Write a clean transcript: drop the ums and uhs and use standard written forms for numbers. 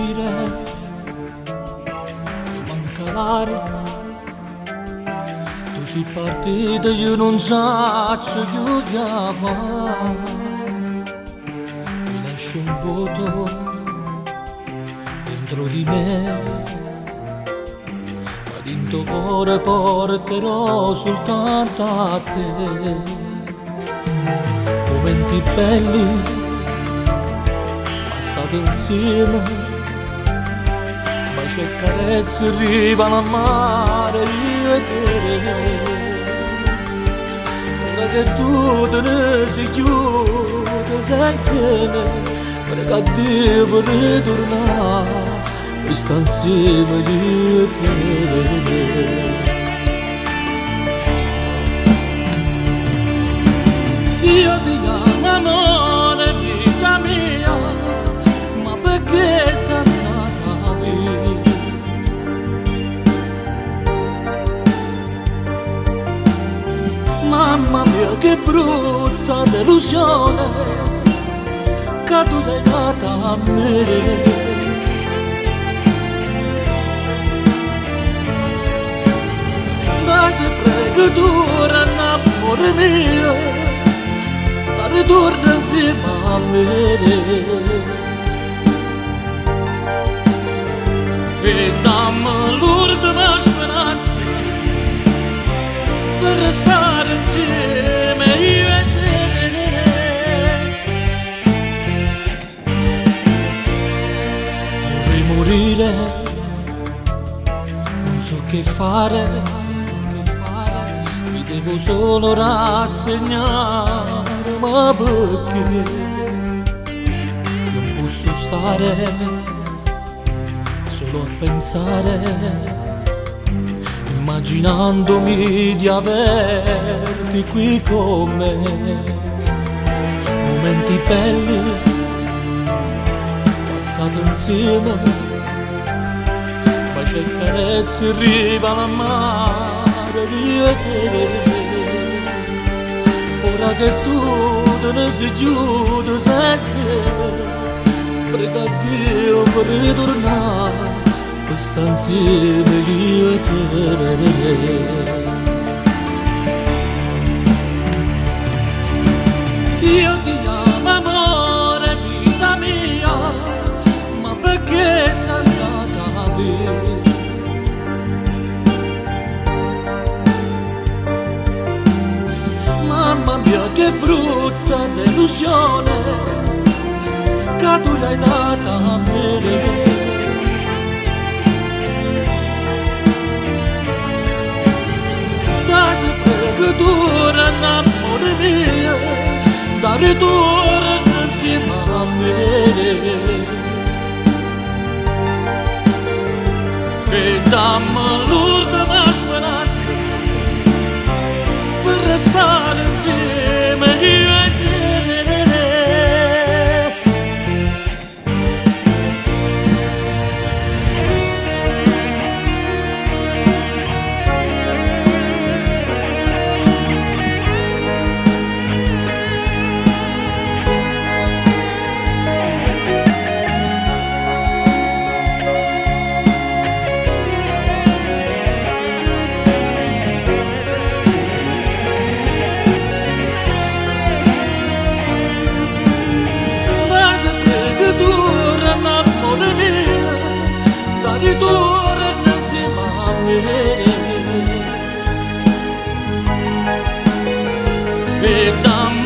morire, manca l'aria, tu sei partita e io non saccio più che avrà. Mi lascio un vuoto dentro di me, ma dentro cuore porterò soltanto a te. Momenti belli insieme, ma c'è carezza in riva alla mare, io e te. Ora che tutto ne si chiude senza me, prega a Dio per ritornare e sta insieme io e te. Io ti amo amore, vita mia, perché s'accavi? Mamma mia che brutta delusione che tu l'hai data a me. Dai che prego tu rana amore mio, la ritorna insieme a me. E dammi l'ultima speranza per restare insieme io e te. Vorrei morire, non so che fare, mi devo solo rassegnare, ma perché non posso stare solo a pensare, immaginandomi di averti qui con me. Momenti belli passati insieme, ma c'è carezza in riva alla mare, io e te. Ora che tu te ne sei chiuso senza, prega a Dio per ritornare e sta insieme io e te. Io ti amo amore, vita mia, ma perché sei andata via? Mamma mia che brutta delusione che tu l'hai data a me. Dai che prego tu rana amore mio, da ritorno insieme a me. E dammi l'ultima speranza per restare insieme io e te. Ritorna insieme a me e dammi